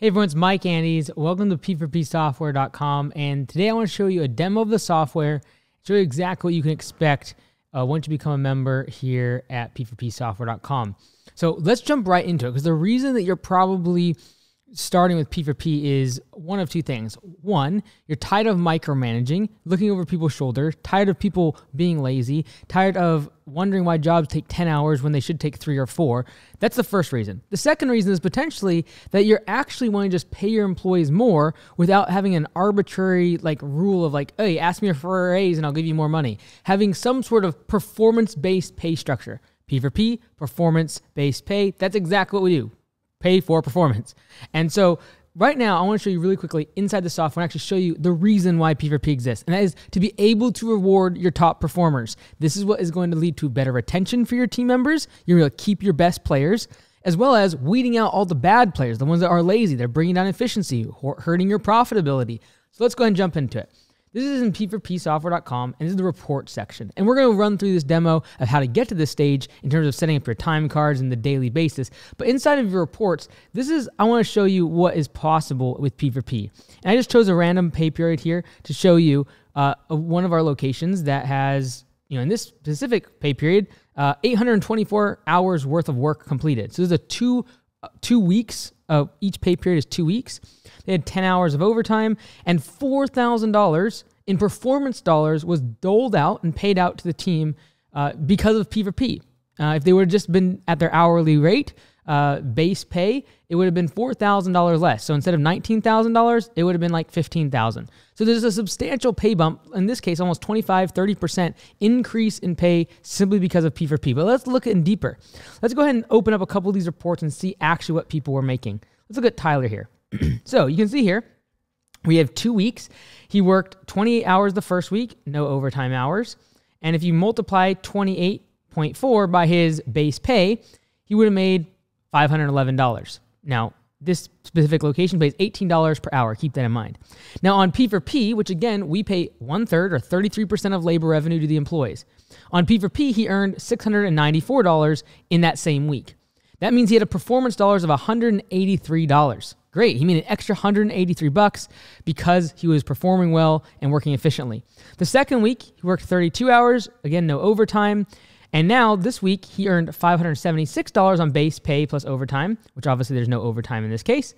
Hey everyone, it's Mike Andes. Welcome to P4P software.com, and today I want to show you a demo of the software, show you exactly what you can expect once you become a member here at P4P software.com. So let's jump right into it, because the reason that you're probably starting with P4P is one of two things. One, you're tired of micromanaging, looking over people's shoulders, tired of people being lazy, tired of wondering why jobs take 10 hours when they should take 3 or 4. That's the first reason. The second reason is potentially that you're actually wanting to just pay your employees more without having an arbitrary rule of hey, ask me for a raise and I'll give you more money. Having some sort of performance-based pay structure. P4P, performance-based pay. That's exactly what we do. Pay for performance. And so right now, I want to show you really quickly inside the software and actually show you the reason why P4P exists. And that is to be able to reward your top performers. This is what is going to lead to better retention for your team members. You're going to keep your best players, as well as weeding out all the bad players, the ones that are lazy. They're bringing down efficiency, hurting your profitability. So let's go ahead and jump into it. This is in p4psoftware.com, and this is the report section. And we're going to run through this demo of how to get to this stage in terms of setting up your time cards and the daily basis. But inside of your reports, this is, I want to show you what is possible with P4P. And I just chose a random pay period here to show you one of our locations that has, in this specific pay period, 824 hours worth of work completed. So this is a two weeks. Each pay period is 2 weeks. They had 10 hours of overtime, and $4,000 in performance dollars was doled out and paid out to the team because of P4P. If they would have just been at their hourly rate, base pay, it would have been $4,000 less. So instead of $19,000, it would have been like $15,000. So there's a substantial pay bump, in this case, almost 25, 30% increase in pay simply because of P4P. But let's look in deeper. Let's go ahead and open up a couple of these reports and see actually what people were making. Let's look at Tyler here. So you can see here, we have 2 weeks. He worked 28 hours the first week, no overtime hours. And if you multiply 28.4 by his base pay, he would have made $511. Now, this specific location pays $18 per hour. Keep that in mind. Now, on P4P, which again, we pay 1/3 or 33% of labor revenue to the employees. On P4P, he earned $694 in that same week. That means he had a performance dollars of $183. Great. He made an extra $183 because he was performing well and working efficiently. The second week, he worked 32 hours. Again, no overtime. And now, this week, he earned $576 on base pay plus overtime, which obviously there's no overtime in this case,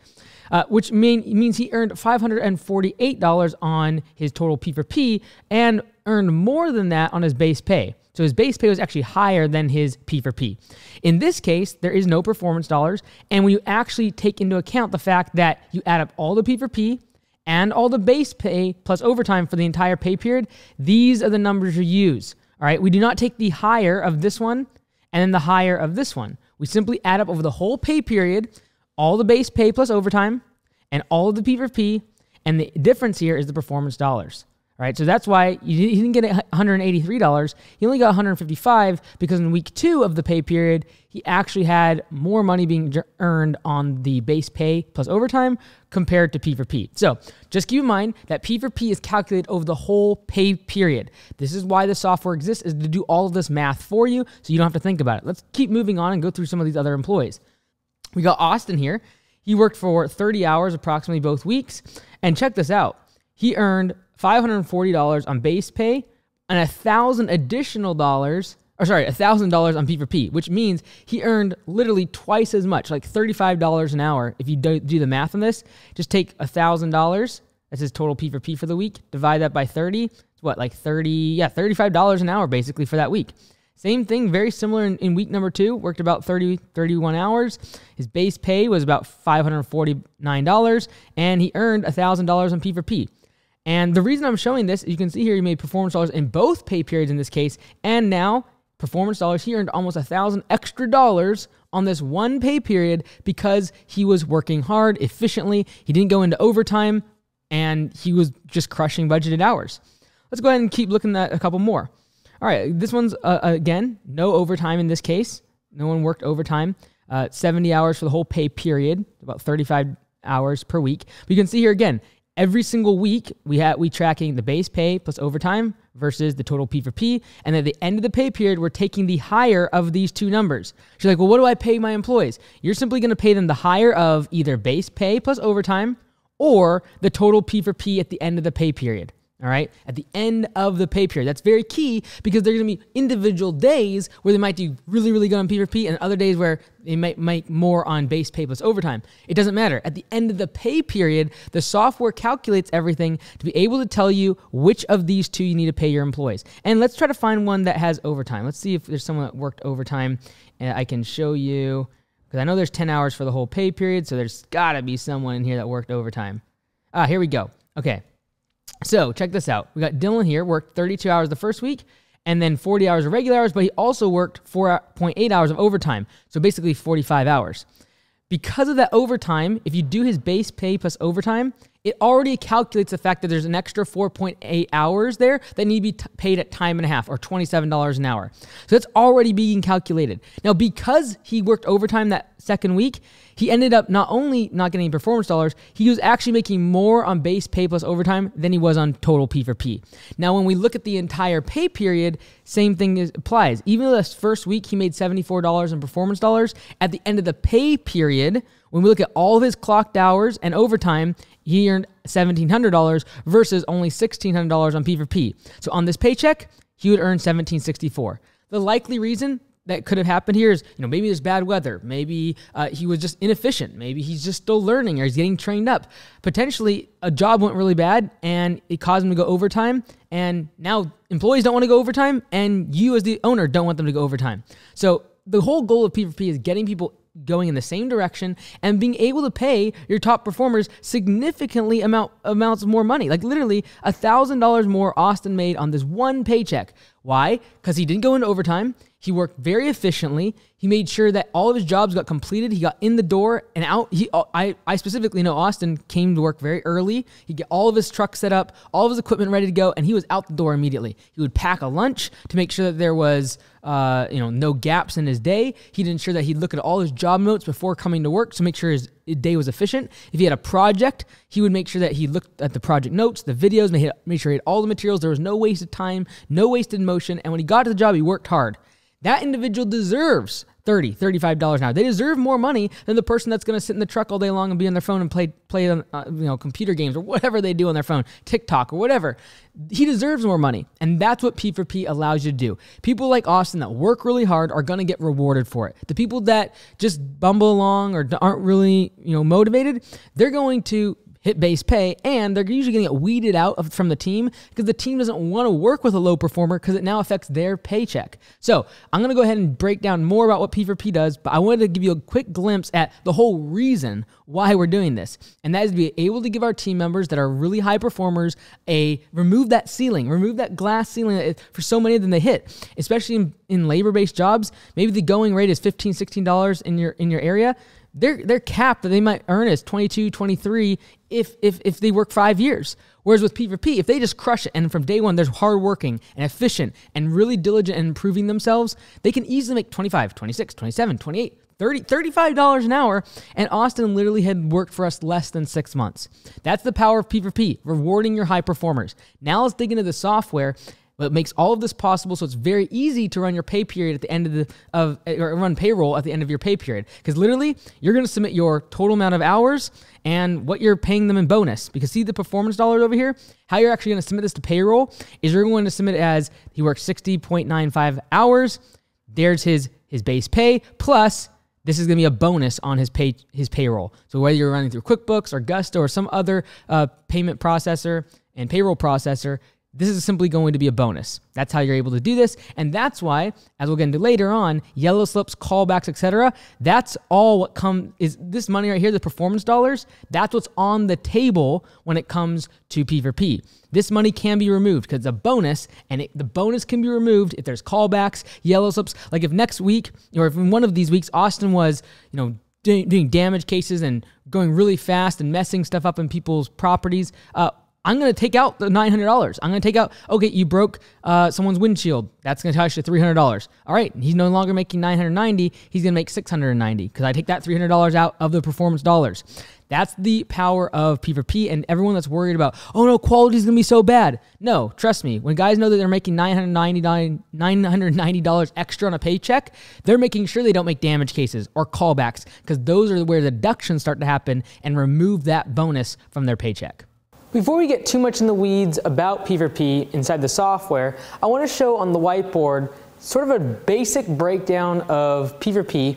which means he earned $548 on his total P4P and earned more than that on his base pay. So his base pay was actually higher than his P4P. In this case, there is no performance dollars, and when you actually take into account the fact that you add up all the P4P and all the base pay plus overtime for the entire pay period, these are the numbers you use. All right, we do not take the higher of this one and then the higher of this one. We simply add up over the whole pay period, all the base pay plus overtime, and all of the P4P, and the difference here is the performance dollars. All right, so that's why he didn't get $183. He only got $155 because in week 2 of the pay period, he actually had more money being earned on the base pay plus overtime compared to P4P. So just keep in mind that P4P is calculated over the whole pay period. This is why the software exists, is to do all of this math for you so you don't have to think about it. Let's keep moving on and go through some of these other employees. We got Austin here. He worked for 30 hours approximately both weeks. And check this out. He earned $540 on base pay and $1,000 on P4P, which means he earned literally twice as much, like $35 an hour. If you do the math on this, just take $1,000. That's his total P4P for the week. Divide that by 30. It's what, like $35 an hour basically for that week. Same thing, very similar in week number 2. Worked about 31 hours. His base pay was about $549, and he earned $1,000 on P4P. And the reason I'm showing this, you can see here, he made performance dollars in both pay periods in this case, and now performance dollars, he earned almost $1,000 extra dollars on this one pay period because he was working hard, efficiently, he didn't go into overtime, and he was just crushing budgeted hours. Let's go ahead and keep looking at a couple more. All right, this one's, again, no overtime in this case. No one worked overtime. 70 hours for the whole pay period, about 35 hours per week. But you can see here again, Every single week, we tracking the base pay plus overtime versus the total P4P. And at the end of the pay period, we're taking the higher of these two numbers. So you're like, well, what do I pay my employees? You're simply going to pay them the higher of either base pay plus overtime or the total P4P at the end of the pay period. All right, at the end of the pay period. That's very key because there are going to be individual days where they might do really, really good on P4P and other days where they might make more on base pay plus overtime. It doesn't matter. At the end of the pay period, the software calculates everything to be able to tell you which of these two you need to pay your employees. And let's try to find one that has overtime. Let's see if there's someone that worked overtime and I can show you because I know there's 10 hours for the whole pay period, so there's got to be someone in here that worked overtime. Ah, here we go. Okay. So check this out. We got Dylan here, worked 32 hours the first week and then 40 hours of regular hours, but he also worked 4.8 hours of overtime. So basically 45 hours. Because of that overtime, if you do his base pay plus overtime, it already calculates the fact that there's an extra 4.8 hours there that need to be paid at time and a half or $27 an hour. So that's already being calculated. Now, because he worked overtime that second week, he ended up not only not getting performance dollars, he was actually making more on base pay plus overtime than he was on total P4P. Now, when we look at the entire pay period, same thing applies. Even though this first week he made $74 in performance dollars, at the end of the pay period, when we look at all of his clocked hours and overtime, he earned $1,700 versus only $1,600 on P4P. So on this paycheck, he would earn $1,764. The likely reason that could have happened here is, you know, maybe there's bad weather. Maybe he was just inefficient. Maybe he's just still learning or he's getting trained up. Potentially, a job went really bad and it caused him to go overtime. And now employees don't want to go overtime and you as the owner don't want them to go overtime. So the whole goal of P4P is getting people going in the same direction and being able to pay your top performers significantly amounts more money. Like literally $1,000 more Austin made on this one paycheck. Why? Because he didn't go into overtime. He worked very efficiently. He made sure that all of his jobs got completed. He got in the door and out. I specifically know Austin came to work very early. He'd get all of his trucks set up, all of his equipment ready to go, and he was out the door immediately. He would pack a lunch to make sure that there was no gaps in his day. He'd ensure that he'd look at all his job notes before coming to work to make sure his day was efficient. If he had a project, he would make sure that he looked at the project notes, the videos, made sure he had all the materials. There was no waste of time, no wasted motion, and when he got to the job, he worked hard. That individual deserves $30, $35 an hour. They deserve more money than the person that's going to sit in the truck all day long and be on their phone and play on, computer games or whatever they do on their phone, TikTok or whatever. He deserves more money, and that's what P4P allows you to do. People like Austin that work really hard are going to get rewarded for it. The people that just bumble along or aren't really motivated, they're going to hit base pay, and they're usually going to get weeded out from the team because the team doesn't want to work with a low performer because it now affects their paycheck. So I'm going to go ahead and break down more about what P4P does, but I wanted to give you a quick glimpse at the whole reason why we're doing this, and that is to be able to give our team members that are really high performers remove that ceiling, remove that glass ceiling that for so many of them they hit, especially in labor-based jobs. Maybe the going rate is $15, $16 in your area. Their cap that they might earn is $22, $23 if they work 5 years. Whereas with P4P, if they just crush it and from day one, they're hardworking and efficient and really diligent in improving themselves, they can easily make $25, $26, $27, $28, $30, $35 an hour. And Austin literally had worked for us less than 6 months. That's the power of P4P, rewarding your high performers. Now let's dig into the software. It makes all of this possible, so it's very easy to run your pay period at the end of or run payroll at the end of your pay period. Because literally, you're going to submit your total amount of hours and what you're paying them in bonus. Because see the performance dollars over here? How you're actually going to submit this to payroll is you're going to submit it as he worked 60.95 hours. There's his base pay, plus this is going to be a bonus on his payroll. So whether you're running through QuickBooks or Gusto or some other payment processor and payroll processor, this is simply going to be a bonus. That's how you're able to do this. And that's why, as we'll get into later on, yellow slips, callbacks, etc. That's all what comes is this money right here, the performance dollars. That's what's on the table when it comes to P4P. This money can be removed because it's a bonus, and the bonus can be removed if there's callbacks, yellow slips. Like if next week, or if in one of these weeks, Austin was, doing damage cases and going really fast and messing stuff up in people's properties, I'm going to take out the $900. I'm going to take out, okay, you broke someone's windshield. That's going to cost you $300. All right, he's no longer making $990. He's going to make $690 because I take that $300 out of the performance dollars. That's the power of P4P, and everyone that's worried about, oh no, quality is going to be so bad. No, trust me. When guys know that they're making $990 extra on a paycheck, they're making sure they don't make damage cases or callbacks, because those are where the deductions start to happen and remove that bonus from their paycheck. Before we get too much in the weeds about P4P inside the software, I want to show on the whiteboard sort of a basic breakdown of P4P,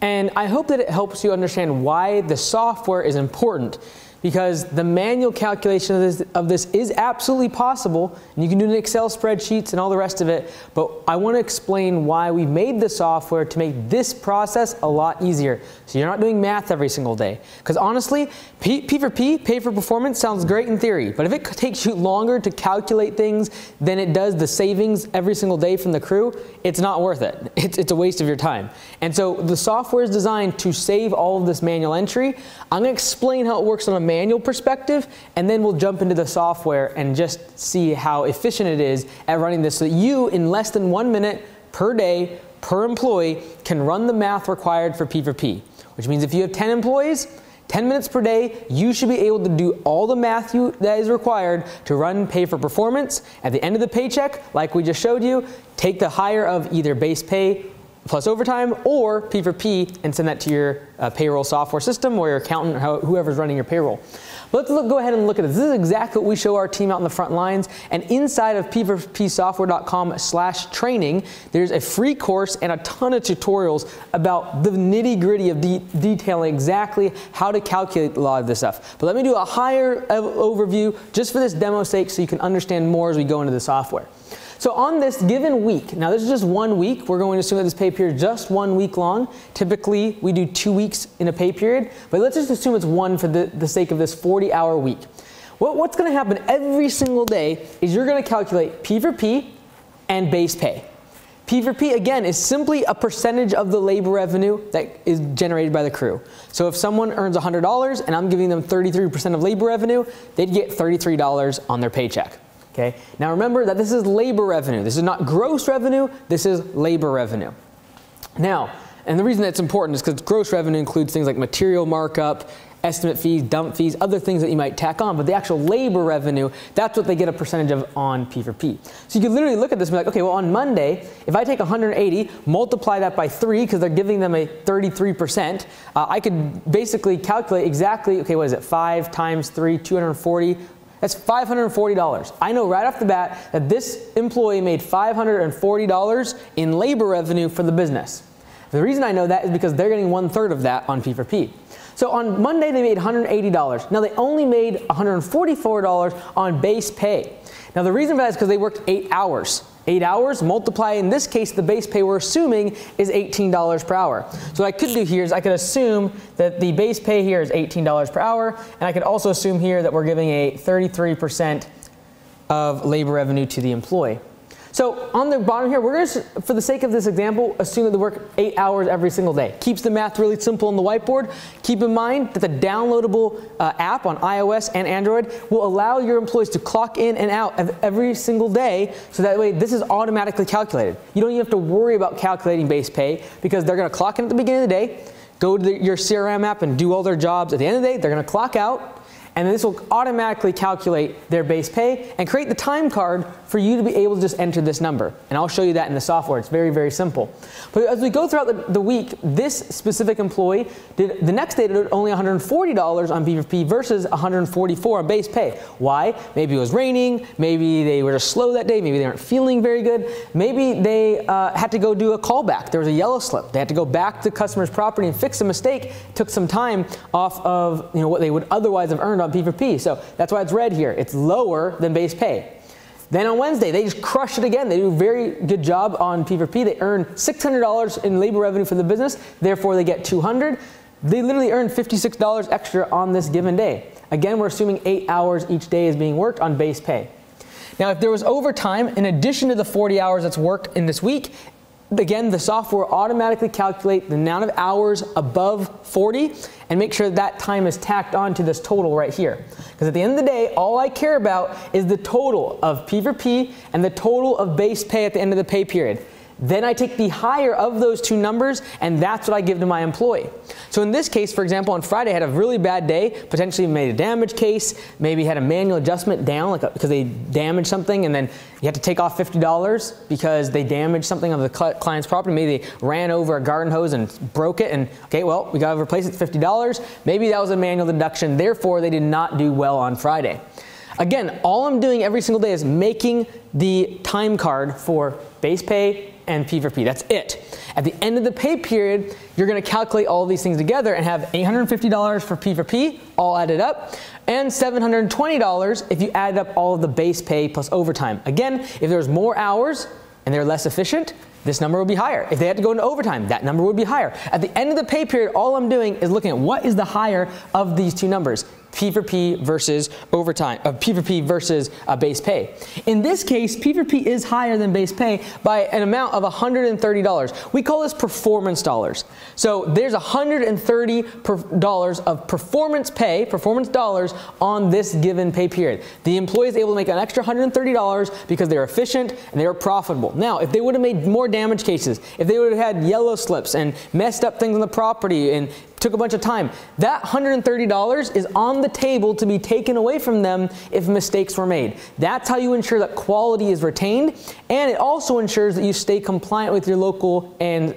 and I hope that it helps you understand why the software is important, because the manual calculation of this is absolutely possible, and you can do it in Excel spreadsheets and all the rest of it, but I want to explain why we made the software to make this process a lot easier, so you're not doing math every single day. Because honestly, P4P, pay for performance, sounds great in theory, but if it takes you longer to calculate things than it does the savings every single day from the crew, it's not worth it. It's a waste of your time. And so the software is designed to save all of this manual entry. I'm going to explain how it works on a manual perspective, and then we'll jump into the software and just see how efficient it is at running this, so that you, in less than 1 minute per day per employee, can run the math required for P4P, which means if you have 10 employees, 10 minutes per day, you should be able to do all the math that is required to run pay for performance. At the end of the paycheck, like we just showed you, take the higher of either base pay plus overtime or P4P and send that to your payroll software system or your accountant or whoever's running your payroll. But let's go ahead and look at this. This is exactly what we show our team out in the front lines, and inside of P4Psoftware.com/training, there's a free course and a ton of tutorials about the nitty-gritty of detailing exactly how to calculate a lot of this stuff. But let me do a higher overview just for this demo's sake, so you can understand more as we go into the software. So on this given week, now this is just 1 week, we're going to assume that this pay period is just 1 week long. Typically we do 2 weeks in a pay period, but let's just assume it's one for the sake of this 40-hour week. What's going to happen every single day is you're going to calculate P4P and base pay. P4P, again, is simply a percentage of the labor revenue that is generated by the crew. So if someone earns $100 and I'm giving them 33% of labor revenue, they'd get $33 on their paycheck. Okay. Now remember that this is labor revenue. This is not gross revenue, this is labor revenue. Now, and the reason that's important is because gross revenue includes things like material markup, estimate fees, dump fees, other things that you might tack on, but the actual labor revenue, that's what they get a percentage of on P4P. So you can literally look at this and be like, okay, well on Monday, if I take 180, multiply that by 3, because they're giving them a 33%, I could basically calculate exactly, okay, what is it, 5 times 3, 240, that's $540. I know right off the bat that this employee made $540 in labor revenue for the business. The reason I know that is because they're getting 1/3 of that on P4P. So on Monday they made $180. Now they only made $144 on base pay. Now the reason for that is because they worked 8 hours. 8 hours, multiply, in this case, the base pay we're assuming is $18 per hour. So what I could do here is I could assume that the base pay here is $18 per hour, and I could also assume here that we're giving a 33% of labor revenue to the employee. So on the bottom here, we're going to, for the sake of this example, assume that they work 8 hours every single day. Keeps the math really simple on the whiteboard. Keep in mind that the downloadable app on iOS and Android will allow your employees to clock in and out every single day, so that way this is automatically calculated. You don't even have to worry about calculating base pay, because they're going to clock in at the beginning of the day, go to your CRM app and do all their jobs. At the end of the day, they're going to clock out, and this will automatically calculate their base pay and create the time card for you to be able to just enter this number. And I'll show you that in the software. It's very, very simple. But as we go throughout the week, this specific employee did the next day did only $140 on P4P versus $144 on base pay. Why? Maybe it was raining. Maybe they were just slow that day. Maybe they aren't feeling very good. Maybe they had to go do a callback. There was a yellow slip. They had to go back to the customer's property and fix a mistake. It took some time off of what they would otherwise have earned on P4P, so that's why it's red here. It's lower than base pay. Then on Wednesday, they just crush it again. They do a very good job on P4P. They earn $600 in labor revenue for the business, therefore they get $200. They literally earn $56 extra on this given day. Again, we're assuming 8 hours each day is being worked on base pay. Now, if there was overtime, in addition to the 40 hours that's worked in this week, again, the software will automatically calculate the amount of hours above 40 and make sure that time is tacked on to this total right here. Because at the end of the day, all I care about is the total of P4P and the total of base pay at the end of the pay period. Then I take the higher of those two numbers, and that's what I give to my employee. So in this case, for example, on Friday I had a really bad day, potentially made a damage case, maybe had a manual adjustment down because they damaged something, and then you have to take off $50 because they damaged something of the client's property. Maybe they ran over a garden hose and broke it, and okay, well, we got to replace it with $50. Maybe that was a manual deduction, therefore they did not do well on Friday. Again, all I'm doing every single day is making the time card for base pay and P4P. That's it. At the end of the pay period, you're going to calculate all these things together and have $850 for P4P, all added up, and $720 if you add up all of the base pay plus overtime. Again, if there's more hours and they're less efficient, this number would be higher. If they had to go into overtime, that number would be higher. At the end of the pay period, all I'm doing is looking at what is the higher of these two numbers, P4P versus overtime, P4P versus base pay. In this case, P4P is higher than base pay by an amount of $130. We call this performance dollars. So there's $130 of performance pay, performance dollars on this given pay period. The employee is able to make an extra $130 because they're efficient and they're profitable. Now, if they would have made more damage cases, if they would have had yellow slips and messed up things on the property and took a bunch of time, that $130 is on the table to be taken away from them if mistakes were made. That's how you ensure that quality is retained, and it also ensures that you stay compliant with your local and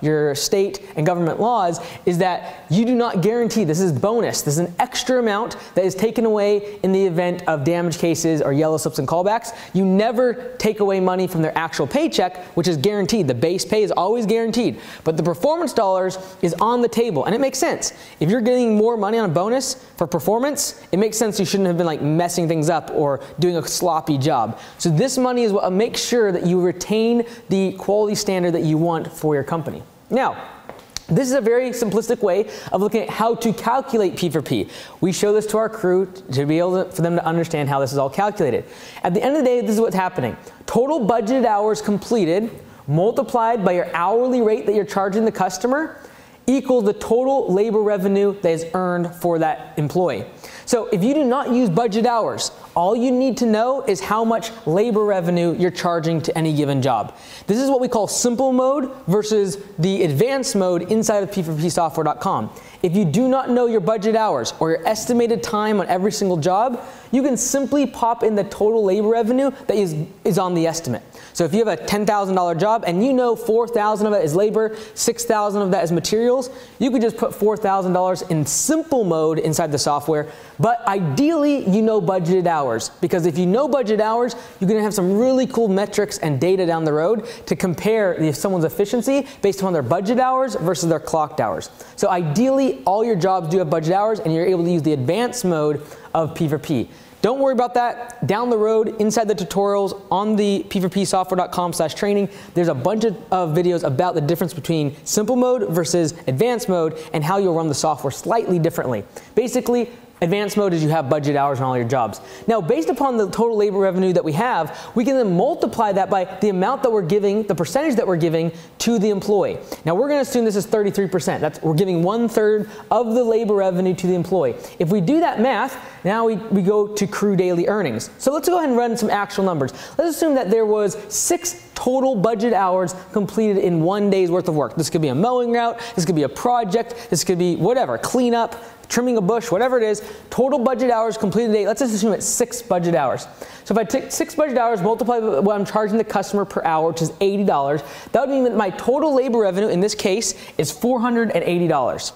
your state and government laws, is that you do not guarantee, this is bonus, this is an extra amount that is taken away in the event of damage cases or yellow slips and callbacks. You never take away money from their actual paycheck, which is guaranteed. The base pay is always guaranteed, but the performance dollars is on the table. And it makes sense. If you're getting more money on a bonus for performance, it makes sense you shouldn't have been like messing things up or doing a sloppy job. So this money is what makes sure that you retain the quality standard that you want for your company. Now, this is a very simplistic way of looking at how to calculate P4P. We show this to our crew to be able to, for them to understand how this is all calculated. At the end of the day, this is what's happening. Total budgeted hours completed multiplied by your hourly rate that you're charging the customer equals the total labor revenue that is earned for that employee. So if you do not use budget hours, all you need to know is how much labor revenue you're charging to any given job. This is what we call simple mode versus the advanced mode inside of P4P software.com. If you do not know your budget hours or your estimated time on every single job, you can simply pop in the total labor revenue that is on the estimate. So if you have a $10,000 job and you know $4,000 of that is labor, $6,000 of that is materials, you could just put $4,000 in simple mode inside the software, but ideally you know budgeted hours, because if you know budgeted hours, you're going to have some really cool metrics and data down the road to compare if someone's efficiency based upon their budget hours versus their clocked hours. So ideally all your jobs do have budget hours and you're able to use the advanced mode of P4P. Don't worry about that. Down the road, inside the tutorials on the p4psoftware.com/training, there's a bunch of videos about the difference between simple mode versus advanced mode and how you'll run the software slightly differently. Basically, advanced mode is you have budget hours on all your jobs. Now, based upon the total labor revenue that we can then multiply that by the amount that we're giving, the percentage that we're giving to the employee. Now, we're going to assume this is 33%. We're giving 1/3 of the labor revenue to the employee. If we do that math, now we go to crew daily earnings. So let's go ahead and run some actual numbers. Let's assume that there was 6 total budget hours completed in one day's worth of work. This could be a mowing route, this could be a project, this could be whatever, cleanup, trimming a bush, whatever it is. Total budget hours completed today, let's just assume it's 6 budget hours. So if I take 6 budget hours, multiply by what I'm charging the customer per hour, which is $80, that would mean that my total labor revenue in this case is $480.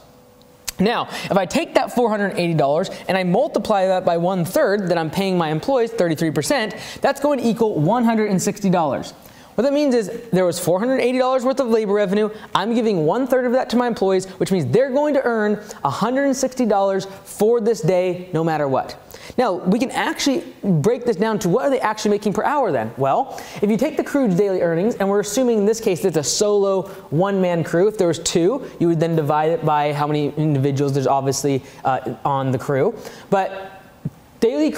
Now, if I take that $480 and I multiply that by 1/3 that I'm paying my employees, 33%, that's going to equal $160. What that means is there was $480 worth of labor revenue. I'm giving 1/3 of that to my employees, which means they're going to earn $160 for this day, no matter what. Now, we can actually break this down to what are they actually making per hour then? Well, if you take the crew's daily earnings, and we're assuming in this case it's a solo one-man crew. If there was 2, you would then divide it by how many individuals there's obviously on the crew. But the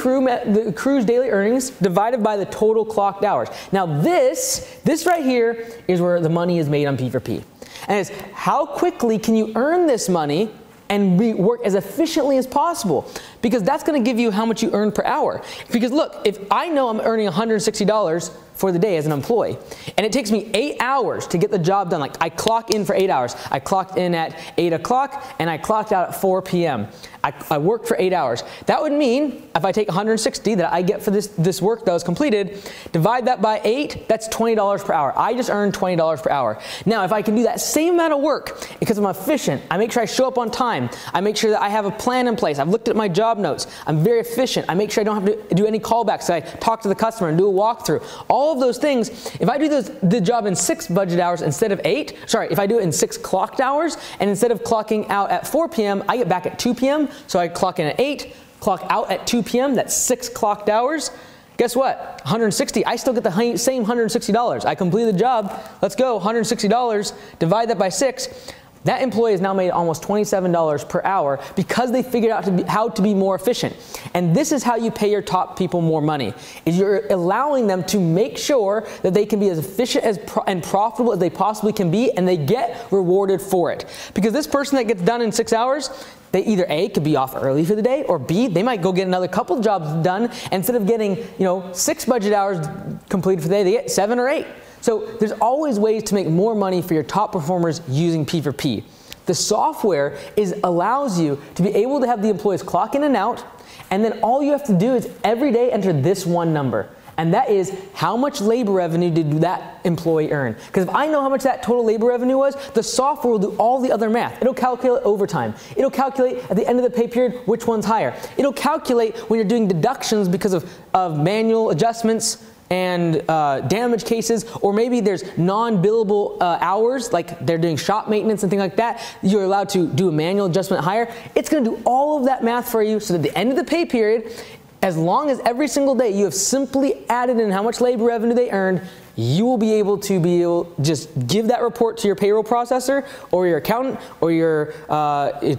crew's daily earnings divided by the total clocked hours. Now this right here is where the money is made on P4P. And it's how quickly can you earn this money and work as efficiently as possible, because that's going to give you how much you earn per hour. Because look, if I know I'm earning $160, for the day as an employee. And it takes me 8 hours to get the job done. Like I clock in for 8 hours. I clocked in at 8 o'clock and I clocked out at 4 p.m. I worked for 8 hours. That would mean if I take 160 that I get for this work that was completed, divide that by 8, that's $20 per hour. I just earned $20 per hour. Now if I can do that same amount of work because I'm efficient, I make sure I show up on time, I make sure that I have a plan in place, I've looked at my job notes, I'm very efficient, I make sure I don't have to do any callbacks, so I talk to the customer and do a walkthrough. All of those things, if I do the job in 6 budget hours instead of 8, sorry, if I do it in 6 clocked hours and instead of clocking out at 4 p.m. I get back at 2 p.m. So I clock in at 8, clock out at 2 p.m., that's 6 clocked hours. Guess what? 160, I still get the same $160. I complete the job, let's go, $160, divide that by 6. That employee has now made almost $27 per hour because they figured out how to be more efficient. And this is how you pay your top people more money, is you're allowing them to make sure that they can be as efficient as and profitable as they possibly can be, and they get rewarded for it. Because this person that gets done in 6 hours, they either A, could be off early for the day, or B, they might go get another couple jobs done. Instead of getting 6 budget hours completed for the day, they get 7 or 8. So there's always ways to make more money for your top performers using P4P. The software allows you to be able to have the employees clock in and out, and then all you have to do is every day enter this one number. And that is how much labor revenue did that employee earn. Because if I know how much that total labor revenue was, the software will do all the other math. It'll calculate overtime. It'll calculate at the end of the pay period which one's higher. It'll calculate when you're doing deductions because of manual adjustments and damage cases, or maybe there's non-billable hours, like they're doing shop maintenance and things like that, you're allowed to do a manual adjustment higher. It's gonna do all of that math for you so that at the end of the pay period, as long as every single day you have simply added in how much labor revenue they earned, you will be able to just give that report to your payroll processor or your accountant or your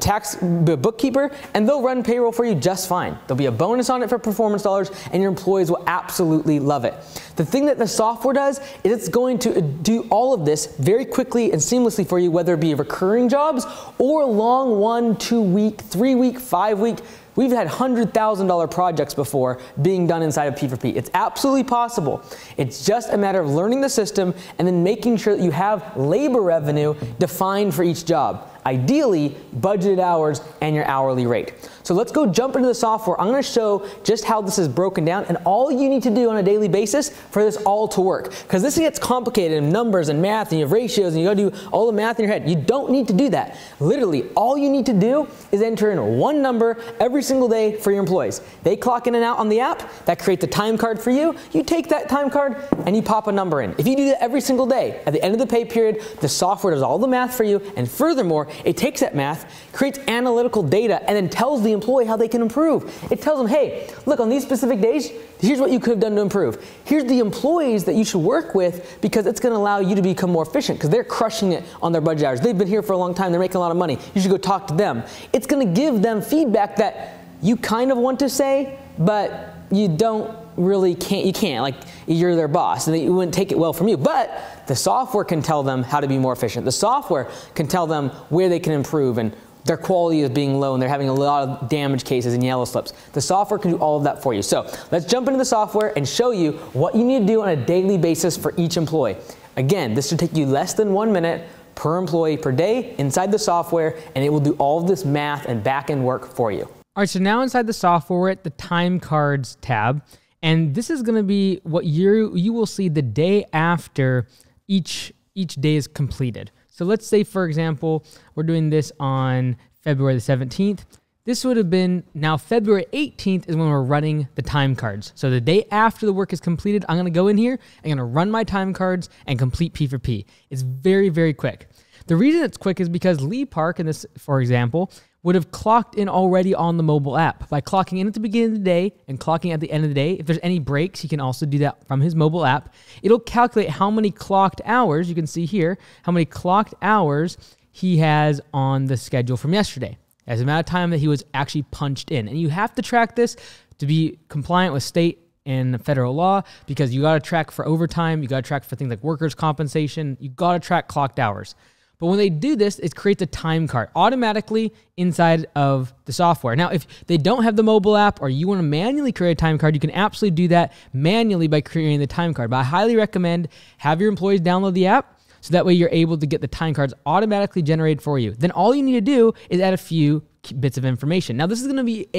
tax bookkeeper, and they'll run payroll for you just fine. There'll be a bonus on it for performance dollars, and your employees will absolutely love it. The thing that the software does is it's going to do all of this very quickly and seamlessly for you, whether it be recurring jobs or long 1, 2 week, 3 week, 5 week. We've had $100,000 projects before being done inside of P4P. It's absolutely possible. It's just a matter of learning the system and then making sure that you have labor revenue defined for each job. Ideally, budgeted hours and your hourly rate. So let's go jump into the software. I'm gonna show just how this is broken down and all you need to do on a daily basis for this all to work. Because this gets complicated in numbers and math, and you have ratios and you gotta do all the math in your head. You don't need to do that. Literally, all you need to do is enter in one number every single day for your employees. They clock in and out on the app, that creates a time card for you. You take that time card and you pop a number in. If you do that every single day, at the end of the pay period, the software does all the math for you, and furthermore, it takes that math, creates analytical data, and then tells the employee how they can improve. It tells them, hey, look, on these specific days, here's what you could have done to improve. Here's the employees that you should work with because it's going to allow you to become more efficient because they're crushing it on their budget hours. They've been here for a long time. They're making a lot of money. You should go talk to them. It's going to give them feedback that you kind of want to say, but you don't really can't. You can't. Like, you're their boss and they wouldn't take it well from you. But the software can tell them how to be more efficient. The software can tell them where they can improve and their quality is being low and they're having a lot of damage cases and yellow slips. The software can do all of that for you. So let's jump into the software and show you what you need to do on a daily basis for each employee. Again, this should take you less than 1 minute per employee per day inside the software, and it will do all of this math and back-end work for you. All right, so now inside the software, we're at the time cards tab. And this is going to be what you will see the day after each day is completed. So let's say, for example, we're doing this on February the 17th. This would have been now February 18th is when we're running the time cards. So the day after the work is completed, I'm going to go in here, I'm going to run my time cards and complete P4P. It's very, very quick. The reason it's quick is because Lee Park, in this, for example, would have clocked in already on the mobile app. By clocking in at the beginning of the day and clocking at the end of the day, if there's any breaks, he can also do that from his mobile app. It'll calculate how many clocked hours, you can see here, how many clocked hours he has on the schedule from yesterday, as the amount of time that he was actually punched in. And you have to track this to be compliant with state and federal law, because you gotta track for overtime, you gotta track for things like workers' compensation, you gotta track clocked hours. But when they do this, it creates a time card automatically inside of the software. Now, if they don't have the mobile app or you want to manually create a time card, you can absolutely do that manually by creating the time card. But I highly recommend have your employees download the app so that way you're able to get the time cards automatically generated for you. Then all you need to do is add a few bits of information. Now, this is going to be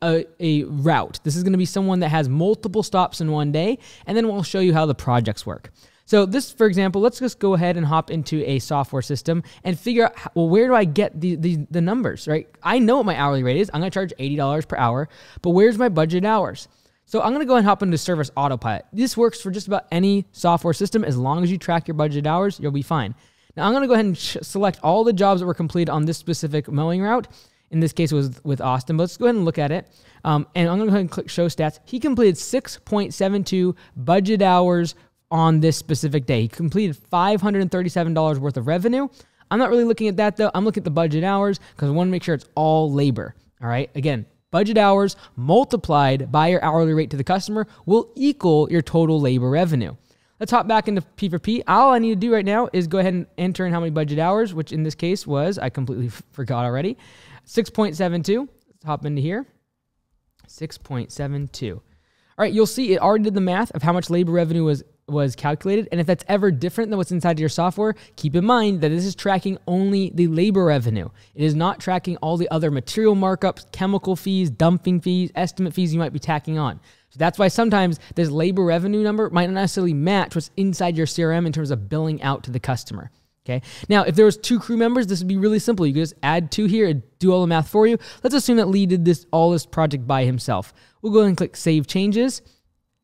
a route. This is going to be someone that has multiple stops in one day, and then we'll show you how the projects work. So this, for example, let's just go ahead and hop into a software system and figure out, well, where do I get the numbers, right? I know what my hourly rate is. I'm going to charge $80 per hour, but where's my budget hours? So I'm going to go and hop into Service Autopilot. This works for just about any software system. As long as you track your budget hours, you'll be fine. Now I'm going to go ahead and select all the jobs that were completed on this specific mowing route. In this case, it was with Austin, but let's go ahead and look at it. And I'm going to go ahead and click Show Stats. He completed 6.72 budget hours on this specific day. He completed $537 worth of revenue. I'm not really looking at that, though. I'm looking at the budget hours because I want to make sure it's all labor. All right. Again, budget hours multiplied by your hourly rate to the customer will equal your total labor revenue. Let's hop back into P4P. All I need to do right now is go ahead and enter in how many budget hours, which in this case was, I completely forgot already, 6.72. Let's hop into here. 6.72. All right, you'll see it already did the math of how much labor revenue was calculated. And if that's ever different than what's inside your software, keep in mind that this is tracking only the labor revenue. It is not tracking all the other material markups, chemical fees, dumping fees, estimate fees you might be tacking on. That's why sometimes this labor revenue number might not necessarily match what's inside your CRM in terms of billing out to the customer. Okay. Now, if there was 2 crew members, this would be really simple. You could just add 2 here and do all the math for you. Let's assume that Lee did all this project by himself. We'll go ahead and click Save Changes,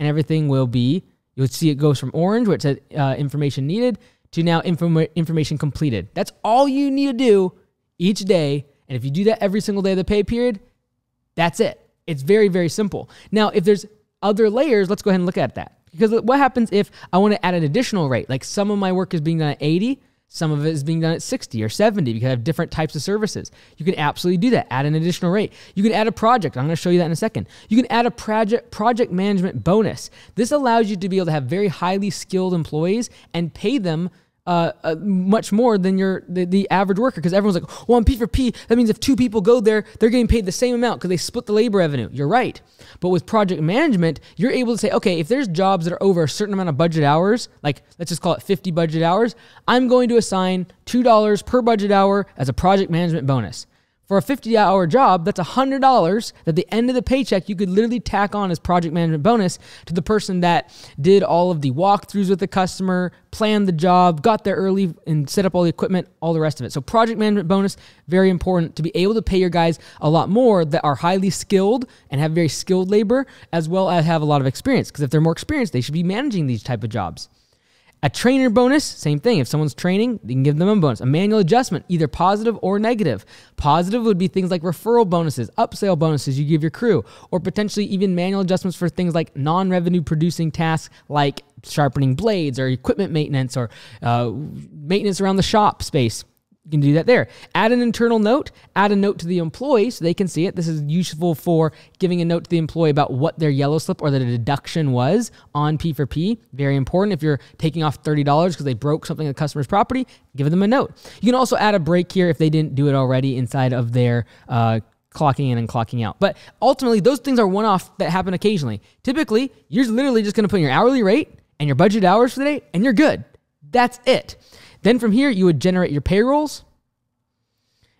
and everything will be, you'll see it goes from orange, where it says information needed, to now information completed. That's all you need to do each day. And if you do that every single day of the pay period, that's it. It's very, very simple. Now, if there's other layers, let's go ahead and look at that. Because what happens if I want to add an additional rate? Like some of my work is being done at 80, some of it is being done at 60 or 70 because I have different types of services. You can absolutely do that. Add an additional rate. You can add a project. I'm going to show you that in a second. You can add a project management bonus. This allows you to be able to have very highly skilled employees and pay them much more than the average worker, because everyone's like, well, on P4P, that means if 2 people go there, they're getting paid the same amount because they split the labor revenue. You're right. But with project management, you're able to say, okay, if there's jobs that are over a certain amount of budget hours, like let's just call it 50 budget hours, I'm going to assign $2 per budget hour as a project management bonus. For a 50-hour job, that's $100 that at the end of the paycheck you could literally tack on as project management bonus to the person that did all of the walkthroughs with the customer, planned the job, got there early, and set up all the equipment, all the rest of it. So project management bonus, very important to be able to pay your guys a lot more that are highly skilled and have very skilled labor, as well as have a lot of experience, because if they're more experienced, they should be managing these type of jobs. A trainer bonus, same thing. If someone's training, you can give them a bonus. A manual adjustment, either positive or negative. Positive would be things like referral bonuses, upsell bonuses you give your crew, or potentially even manual adjustments for things like non-revenue producing tasks like sharpening blades or equipment maintenance or maintenance around the shop space. You can do that there. Add an internal note. Add a note to the employee so they can see it. This is useful for giving a note to the employee about what their yellow slip or the deduction was on P4P. Very important. If you're taking off $30 because they broke something on the customer's property, give them a note. You can also add a break here if they didn't do it already inside of their clocking in and clocking out. But ultimately, those things are one-off that happen occasionally. Typically, you're literally just going to put in your hourly rate and your budget hours for the day, and you're good. That's it. Then from here, you would generate your payrolls.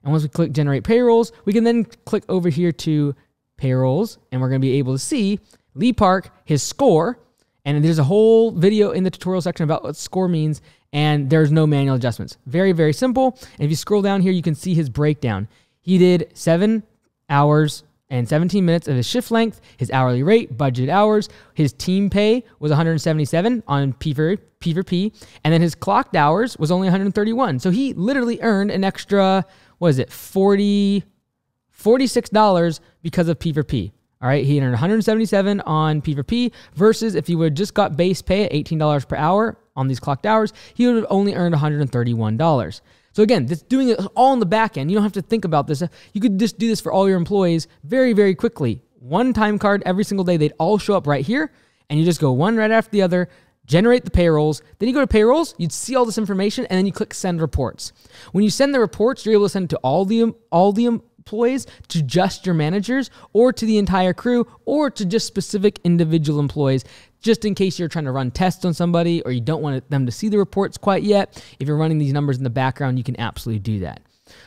And once we click Generate Payrolls, we can then click over here to Payrolls, and we're going to be able to see Lee Park, his score. And there's a whole video in the tutorial section about what score means, and there's no manual adjustments. Very, very simple. And if you scroll down here, you can see his breakdown. He did 7 hours and 17 minutes of his shift length, his hourly rate, budget hours. His team pay was 177 on P4P, and then his clocked hours was only 131. So he literally earned an extra, what is it, $46 because of P4P. All right, he earned 177 on P4P versus if he would have just got base pay at $18 per hour on these clocked hours, he would have only earned $131. So again, this doing it all in the back end. You don't have to think about this. You could just do this for all your employees very, very quickly. One time card every single day. They'd all show up right here, and you just go one right after the other, generate the payrolls, then you go to payrolls, you'd see all this information, and then you click send reports. When you send the reports, you're able to send to all the employees, to just your managers, or to the entire crew, or to just specific individual employees, just in case you're trying to run tests on somebody or you don't want them to see the reports quite yet. If you're running these numbers in the background, you can absolutely do that.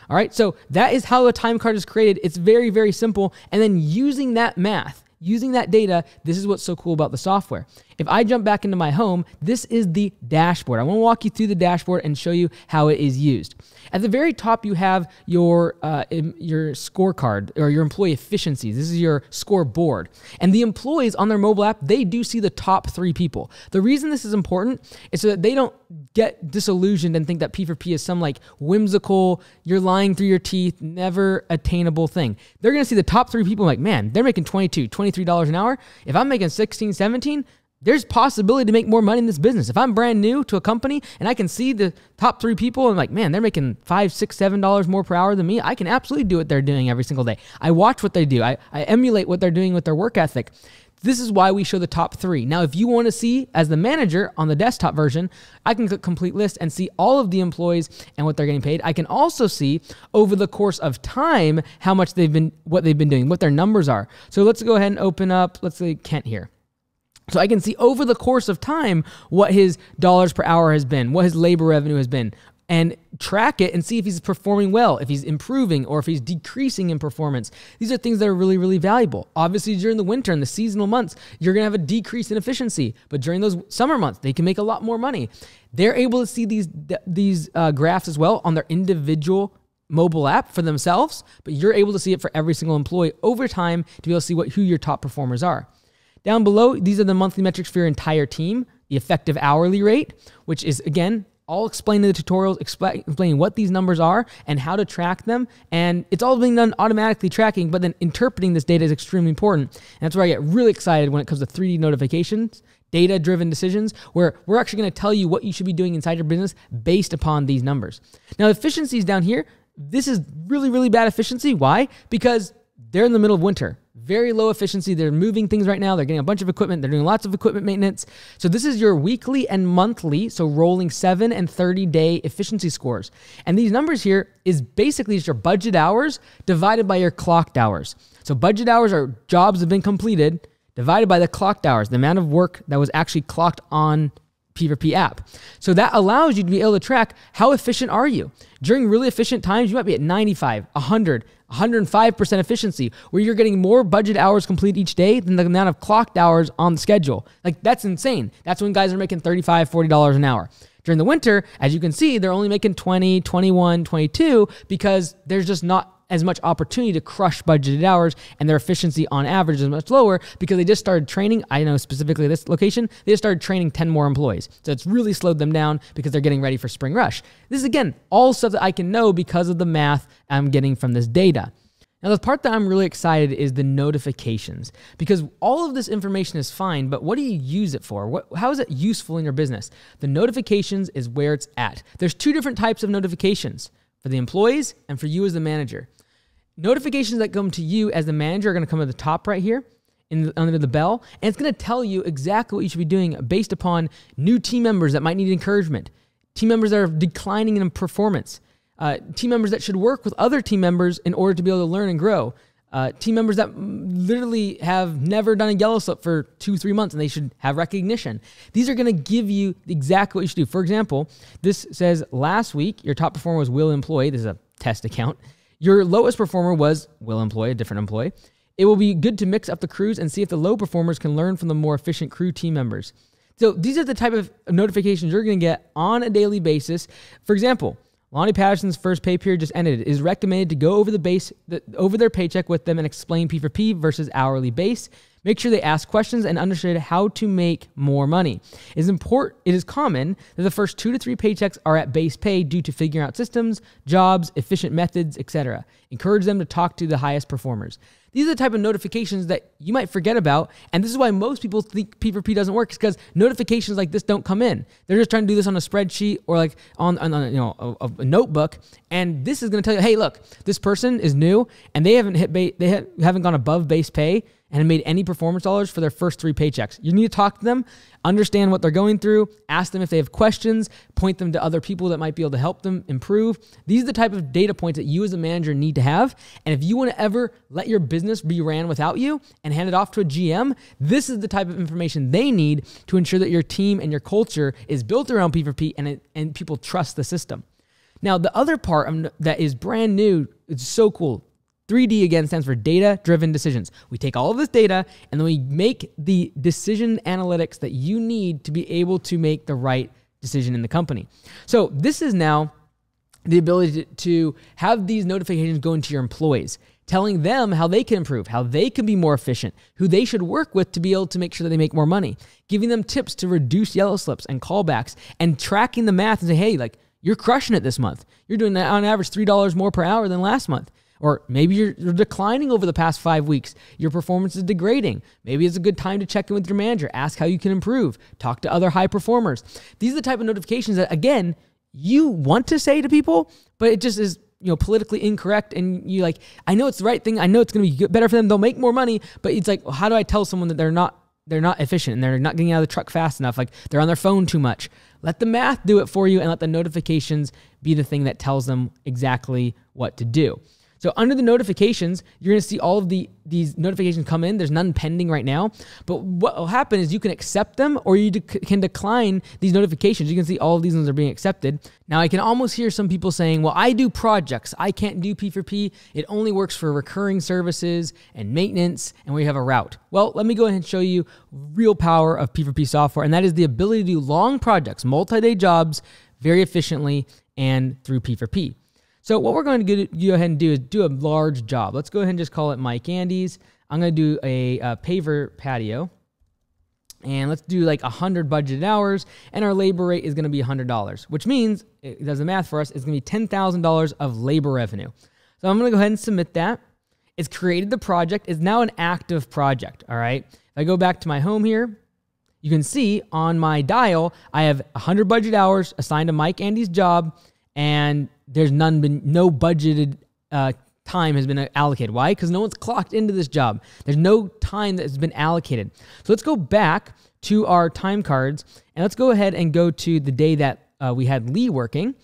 All right, so that is how a time card is created. It's very, very simple. And then using that math, using that data, this is what's so cool about the software. If I jump back into my home, this is the dashboard. I want to walk you through the dashboard and show you how it is used. At the very top, you have your scorecard or your employee efficiencies. This is your scoreboard. And the employees on their mobile app, they do see the top 3 people. The reason this is important is so that they don't get disillusioned and think that P4P is some like whimsical, you're lying through your teeth, never attainable thing. They're going to see the top 3 people like, man, they're making $22, $23 an hour. If I'm making $16, $17, there's possibility to make more money in this business. If I'm brand new to a company and I can see the top 3 people and like, man, they're making $5, $6, $7 more per hour than me, I can absolutely do what they're doing every single day. I watch what they do. I emulate what they're doing with their work ethic. This is why we show the top 3. Now, if you want to see as the manager on the desktop version, I can click complete list and see all of the employees and what they're getting paid. I can also see over the course of time, how much they've been, what they've been doing, what their numbers are. So let's go ahead and open up, let's say Kent here. So I can see over the course of time what his dollars per hour has been, what his labor revenue has been, and track it and see if he's performing well, if he's improving, or if he's decreasing in performance. These are things that are really, really valuable. Obviously, during the winter and the seasonal months, you're going to have a decrease in efficiency, but during those summer months, they can make a lot more money. They're able to see these graphs as well on their individual mobile app for themselves, but you're able to see it for every single employee over time to be able to see who your top performers are. Down below, these are the monthly metrics for your entire team, the effective hourly rate, which is, again, all explained in the tutorials, explaining what these numbers are and how to track them. And it's all being done automatically tracking, but then interpreting this data is extremely important. And that's where I get really excited when it comes to 3D notifications, data-driven decisions, where we're actually going to tell you what you should be doing inside your business based upon these numbers. Now, efficiencies down here, this is really, really bad efficiency. Why? Because they're in the middle of winter. Very low efficiency. They're moving things right now. They're getting a bunch of equipment. They're doing lots of equipment maintenance. So this is your weekly and monthly, so rolling 7 and 30-day efficiency scores. And these numbers here is basically your budget hours divided by your clocked hours. So budget hours are jobs that have been completed divided by the clocked hours, the amount of work that was actually clocked on P4P app. So that allows you to be able to track how efficient are you. During really efficient times, you might be at 95, 100, 105% efficiency, where you're getting more budget hours complete each day than the amount of clocked hours on the schedule. Like, that's insane. That's when guys are making $35, $40 an hour. During the winter, as you can see, they're only making $20, $21, $22 because there's just not as much opportunity to crush budgeted hours, and their efficiency on average is much lower because they just started training. I know specifically this location, they just started training 10 more employees. So it's really slowed them down because they're getting ready for spring rush. This is, again, all stuff that I can know because of the math I'm getting from this data. Now, the part that I'm really excited is the notifications, because all of this information is fine, but what do you use it for? How is it useful in your business? The notifications is where it's at. There's 2 different types of notifications, for the employees and for you as the manager. Notifications that come to you as the manager are going to come at the top right here under the bell, and it's going to tell you exactly what you should be doing based upon new team members that might need encouragement, team members that are declining in performance, team members that should work with other team members in order to be able to learn and grow, team members that literally have never done a yellow slip for 2-3 months and they should have recognition. These are going to give you exactly what you should do. For example, this says last week your top performer was Will Employee. This is a test account. Your lowest performer was Will Employee, a different employee. It will be good to mix up the crews and see if the low performers can learn from the more efficient crew team members. So these are the type of notifications you're going to get on a daily basis. For example, Lonnie Patterson's first pay period just ended. It is recommended to go over over their paycheck with them and explain P4P versus hourly base. Make sure they ask questions and understand how to make more money. It is common that the first 2 to 3 paychecks are at base pay due to figuring out systems, jobs, efficient methods, etc. Encourage them to talk to the highest performers. These are the type of notifications that you might forget about, and this is why most people think P4P doesn't work, is because notifications like this don't come in. They're just trying to do this on a spreadsheet or like on a notebook, and this is going to tell you, hey, look, this person is new and they haven't gone above base pay. and have made any performance dollars for their first 3 paychecks. You need to talk to them, understand what they're going through, ask them if they have questions, point them to other people that might be able to help them improve. These are the type of data points that you as a manager need to have. And if you want to ever let your business be ran without you and hand it off to a GM, this is the type of information they need to ensure that your team and your culture is built around P4P and people trust the system. Now, the other part that is brand new, it's so cool. 3D, again, stands for data-driven decisions. We take all of this data, and then we make the decision analytics that you need to be able to make the right decision in the company. So this is now the ability to have these notifications go into your employees, telling them how they can improve, how they can be more efficient, who they should work with to be able to make sure that they make more money, giving them tips to reduce yellow slips and callbacks, and tracking the math and say, hey, like, you're crushing it this month. You're doing that on average $3 more per hour than last month. Or maybe you're declining over the past 5 weeks. Your performance is degrading. Maybe it's a good time to check in with your manager. Ask how you can improve. Talk to other high performers. These are the type of notifications that, again, you want to say to people, but it just is, you know, politically incorrect. And you like, I know it's the right thing. I know it's going to be better for them. They'll make more money. But it's like, well, how do I tell someone that they're not efficient and they're not getting out of the truck fast enough? Like, they're on their phone too much. Let the math do it for you and let the notifications be the thing that tells them exactly what to do. So under the notifications, you're going to see all of these notifications come in. There's none pending right now. But what will happen is you can accept them or you can decline these notifications. You can see all of these ones are being accepted. Now, I can almost hear some people saying, well, I do projects. I can't do P4P. It only works for recurring services and maintenance and we have a route. Well, let me go ahead and show you real power of P4P software, and that is the ability to do long projects, multi-day jobs very efficiently and through P4P. So what we're going to go ahead and do is do a large job. Let's go ahead and just call it Mike Andes. I'm going to do a paver patio. And let's do like 100 budgeted hours. And our labor rate is going to be $100, which means, it does the math for us, it's going to be $10,000 of labor revenue. So I'm going to go ahead and submit that. It's created the project. It's now an active project, all right? If I go back to my home here, you can see on my dial, I have 100 budget hours assigned to Mike Andes' job. And there's no budgeted time has been allocated. Why? Because no one's clocked into this job. There's no time that's been allocated. So let's go back to our time cards, and let's go ahead and go to the day that we had Lee working.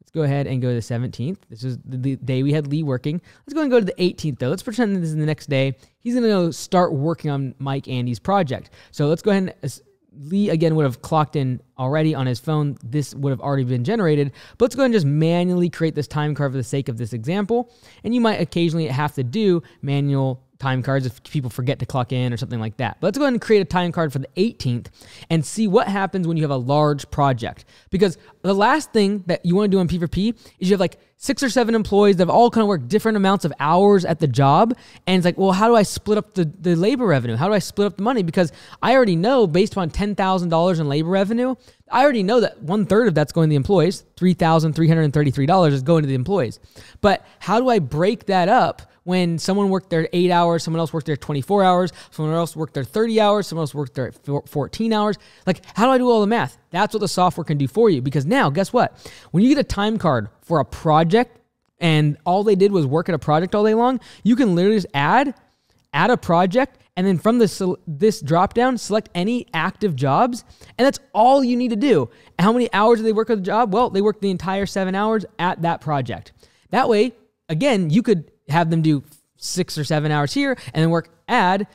Let's go ahead and go to the 17th. This is the day we had Lee working. Let's go and go to the 18th, though. Let's pretend that this is the next day. He's going to go start working on Mike Andes' project. So let's go ahead and... Lee, again, would have clocked in already on his phone. This would have already been generated. But let's go ahead and just manually create this time card for the sake of this example. And you might occasionally have to do manual time cards if people forget to clock in or something like that. But let's go ahead and create a time card for the 18th and see what happens when you have a large project. Because the last thing that you want to do on P4P is you have like 6 or 7 employees that have all kind of worked different amounts of hours at the job. And it's like, well, how do I split up the labor revenue? How do I split up the money? Because I already know, based upon $10,000 in labor revenue, I already know that 1/3 of that's going to the employees. $3,333 is going to the employees. But how do I break that up when someone worked their 8 hours, someone else worked their 24 hours, someone else worked their 30 hours, someone else worked their 14 hours? Like, how do I do all the math? That's what the software can do for you. Because now, guess what? When you get a time card for a project and all they did was work at a project all day long, you can literally just add a project, and then from this drop-down, select any active jobs, and that's all you need to do. And how many hours did they work at the job? Well, they worked the entire 7 hours at that project. That way, again, you could have them do 6 or 7 hours here and then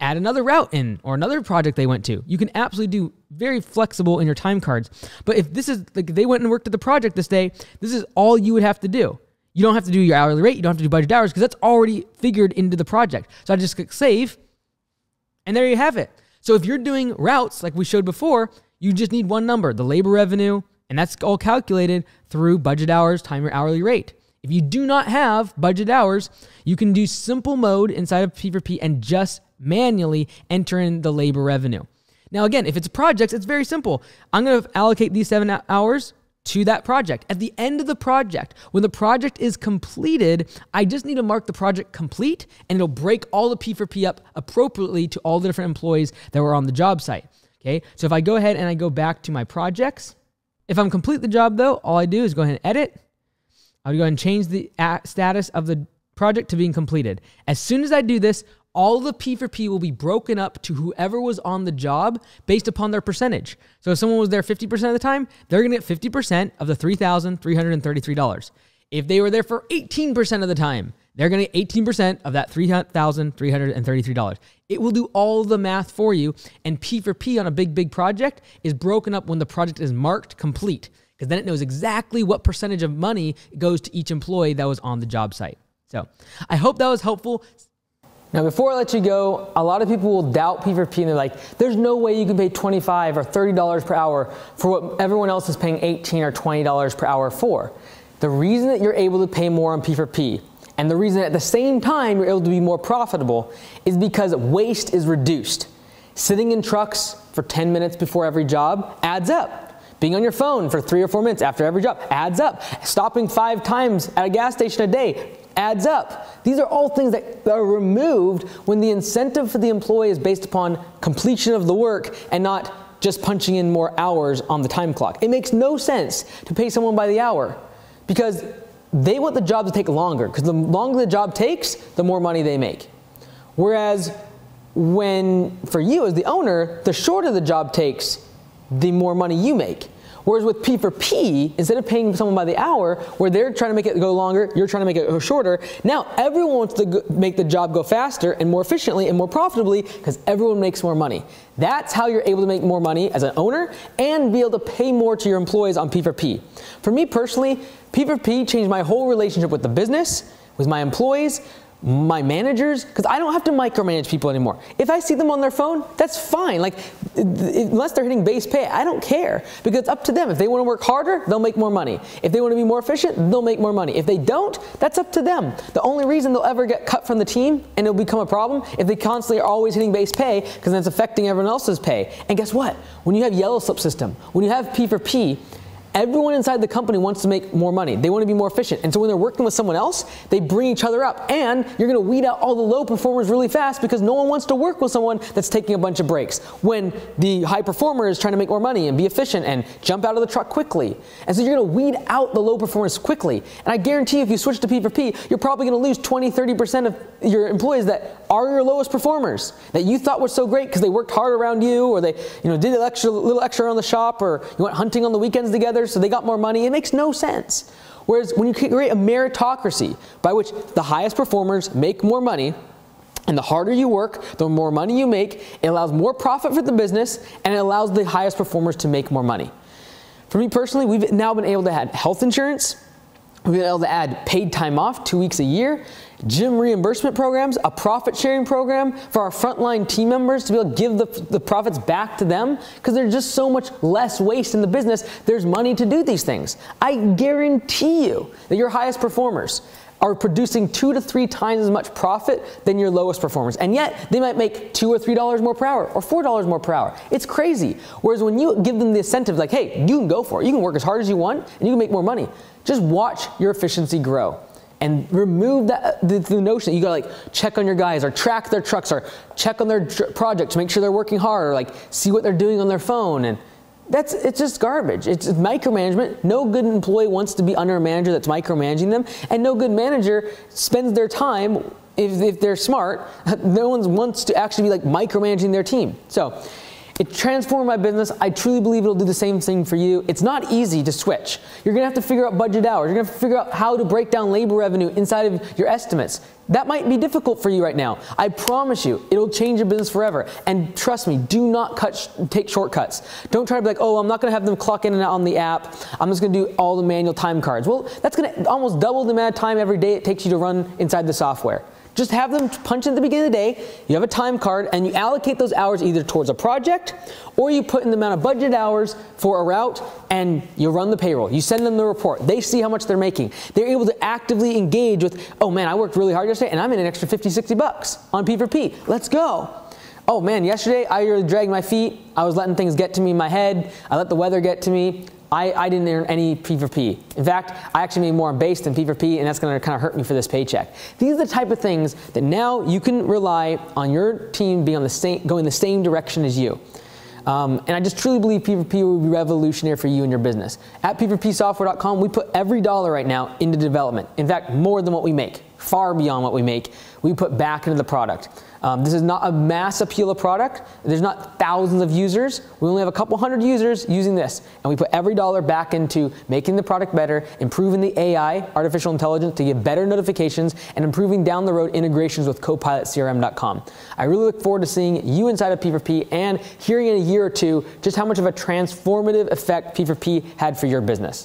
add another route in or another project they went to. You can absolutely do very flexible in your time cards. But if this is like they went and worked at the project this day, this is all you would have to do. You don't have to do your hourly rate. You don't have to do budget hours because that's already figured into the project. So I just click save, and there you have it. So if you're doing routes like we showed before, you just need one number, the labor revenue, and that's all calculated through budget hours times your hourly rate. If you do not have budget hours, you can do simple mode inside of P4P and just manually enter in the labor revenue. Now, again, if it's projects, it's very simple. I'm going to allocate these 7 hours to that project. At the end of the project, when the project is completed, I just need to mark the project complete, and it'll break all the P4P up appropriately to all the different employees that were on the job site. Okay, so if I go ahead and I go back to my projects, if I'm complete the job, though, all I do is go ahead and edit. I'll go ahead and change the status of the project to being completed. As soon as I do this, all the P4P will be broken up to whoever was on the job based upon their percentage. So if someone was there 50% of the time, they're going to get 50% of the $3,333. If they were there for 18% of the time, they're going to get 18% of that $3,333. It will do all the math for you. And P4P on a big, big project is broken up when the project is marked complete, because then it knows exactly what percentage of money goes to each employee that was on the job site. So I hope that was helpful. Now, before I let you go, a lot of people will doubt P4P and they're like, there's no way you can pay $25 or $30 per hour for what everyone else is paying $18 or $20 per hour for. The reason that you're able to pay more on P4P, and the reason at the same time you're able to be more profitable, is because waste is reduced. Sitting in trucks for 10 minutes before every job adds up. Being on your phone for 3 or 4 minutes after every job adds up. Stopping 5 times at a gas station a day adds up. These are all things that are removed when the incentive for the employee is based upon completion of the work and not just punching in more hours on the time clock. It makes no sense to pay someone by the hour, because they want the job to take longer, because the longer the job takes, the more money they make. Whereas when, for you as the owner, the shorter the job takes, the more money you make. Whereas with P4P, instead of paying someone by the hour, where they're trying to make it go longer, you're trying to make it go shorter, now everyone wants to make the job go faster and more efficiently and more profitably, because everyone makes more money. That's how you're able to make more money as an owner and be able to pay more to your employees on P4P. For me personally, P4P changed my whole relationship with the business, with my employees, my managers, because I don't have to micromanage people anymore. If I see them on their phone, that's fine. Like, unless they're hitting base pay, I don't care, because it's up to them. If they want to work harder, they'll make more money. If they want to be more efficient, they'll make more money. If they don't, that's up to them. The only reason they'll ever get cut from the team and it'll become a problem if they constantly are always hitting base pay, because that's affecting everyone else's pay. And guess what? When you have Yellow Slip system, when you have P4P, everyone inside the company wants to make more money. They want to be more efficient. And so when they're working with someone else, they bring each other up, and you're going to weed out all the low performers really fast, because no one wants to work with someone that's taking a bunch of breaks when the high performer is trying to make more money and be efficient and jump out of the truck quickly. And so you're going to weed out the low performers quickly. And I guarantee you, if you switch to P4P, you're probably going to lose 20, 30% of your employees that are your lowest performers, that you thought were so great because they worked hard around you, or they, you know, did a little extra around the shop, or you went hunting on the weekends together, so they got more money. It makes no sense. Whereas when you create a meritocracy by which the highest performers make more money, and the harder you work, the more money you make, it allows more profit for the business, and it allows the highest performers to make more money. For me personally, we've now been able to add health insurance. We've been able to add paid time off, 2 weeks a year, gym reimbursement programs, a profit sharing program for our frontline team members to be able to give the profits back to them, because there's just so much less waste in the business. There's money to do these things. I guarantee you that your highest performers are producing 2 to 3 times as much profit than your lowest performers. And yet they might make $2 or $3 more per hour, or $4 more per hour. It's crazy. Whereas when you give them the incentive, like, hey, you can go for it, you can work as hard as you want, and you can make more money, just watch your efficiency grow. And remove that, the notion that you gotta like check on your guys, or track their trucks, or check on their project to make sure they're working hard, or like see what they're doing on their phone. And it's just garbage. It's micromanagement. No good employee wants to be under a manager that's micromanaging them, and no good manager spends their time, if they're smart, no one wants to actually be like micromanaging their team. So it transformed my business. I truly believe it'll do the same thing for you. It's not easy to switch. You're gonna have to figure out budget hours. You're gonna have to figure out how to break down labor revenue inside of your estimates. That might be difficult for you right now. I promise you, it'll change your business forever. And trust me, do not take shortcuts. Don't try to be like, oh, I'm not gonna have them clock in and out on the app, I'm just gonna do all the manual time cards. Well, that's gonna almost double the amount of time every day it takes you to run inside the software. Just have them punch in at the beginning of the day, you have a time card, and you allocate those hours either towards a project, or you put in the amount of budget hours for a route, and you run the payroll. You send them the report. They see how much they're making. They're able to actively engage with, oh man, I worked really hard yesterday, and I'm in an extra 50, 60 bucks on P4P. Let's go. Oh man, yesterday I really dragged my feet. I was letting things get to me in my head. I let the weather get to me. I didn't earn any P4P. In fact, I actually made more on base than P4P, and that's gonna kind of hurt me for this paycheck. These are the type of things that now you can rely on your team being on the same, going the same direction as you. And I just truly believe P4P will be revolutionary for you and your business. At P4P software.com, we put every dollar right now into development. In fact, more than what we make. far beyond what we make, we put back into the product. This is not a mass appeal of product. There's not thousands of users. We only have a couple hundred users using this. And we put every dollar back into making the product better, improving the AI, artificial intelligence, to get better notifications, and improving down the road integrations with Copilot CRM.com. I really look forward to seeing you inside of P4P and hearing in a year or two just how much of a transformative effect P4P had for your business.